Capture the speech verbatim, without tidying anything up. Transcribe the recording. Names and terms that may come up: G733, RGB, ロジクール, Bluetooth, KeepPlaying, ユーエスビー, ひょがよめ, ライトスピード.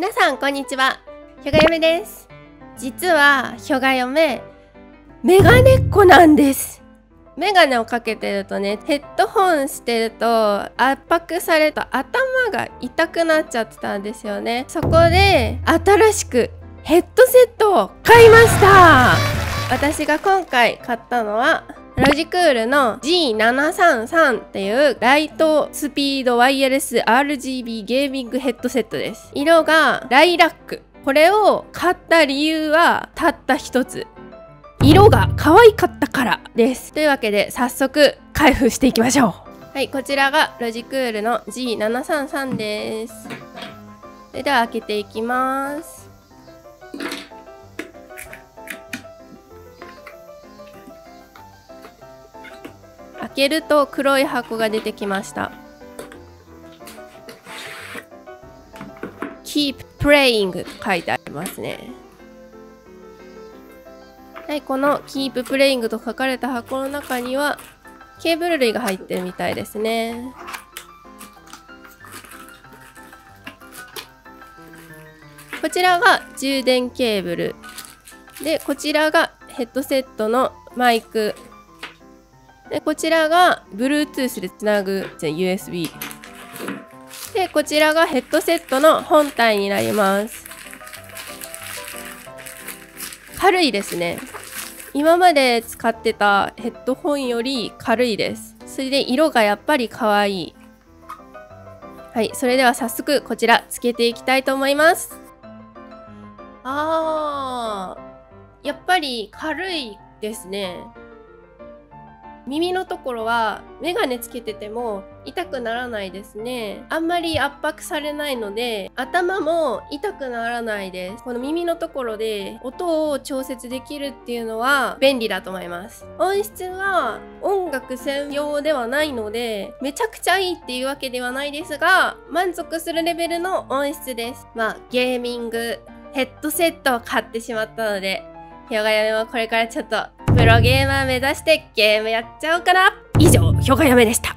皆さんこんにちは、ひょがよめです。実はひょがよめメガネっ子なんです。メガネをかけてるとね、ヘッドホンしてると圧迫されると頭が痛くなっちゃってたんですよね。そこで新しくヘッドセットを買いました。私が今回買ったのはロジクールの ジーななさんさん っていうライトスピードワイヤレス アールジービー ゲーミングヘッドセットです。色がライラック。これを買った理由はたった一つ。色が可愛かったからです。というわけで早速開封していきましょう。はい、こちらがロジクールの ジーななさんさん です。それでは開けていきます。開けると黒い箱が出てきました。 KeepPlaying と書いてありますね。はい、この KeepPlaying と書かれた箱の中にはケーブル類が入ってるみたいですね。こちらが充電ケーブルで、こちらがヘッドセットのマイクで、こちらが Bluetooth でつなぐ ユーエスビー で、こちらがヘッドセットの本体になります。軽いですね。今まで使ってたヘッドホンより軽いです。それで色がやっぱり可愛い。はい、それでは早速こちらつけていきたいと思います。あー、やっぱり軽いですね。耳のところはメガネつけてても痛くならないですね。あんまり圧迫されないので頭も痛くならないです。この耳のところで音を調節できるっていうのは便利だと思います。音質は音楽専用ではないのでめちゃくちゃいいっていうわけではないですが、満足するレベルの音質です。まあゲーミングヘッドセットを買ってしまったので、ひょがよめはこれからちょっとプロゲーマー目指してゲームやっちゃおうかな。以上、ひょがよめでした。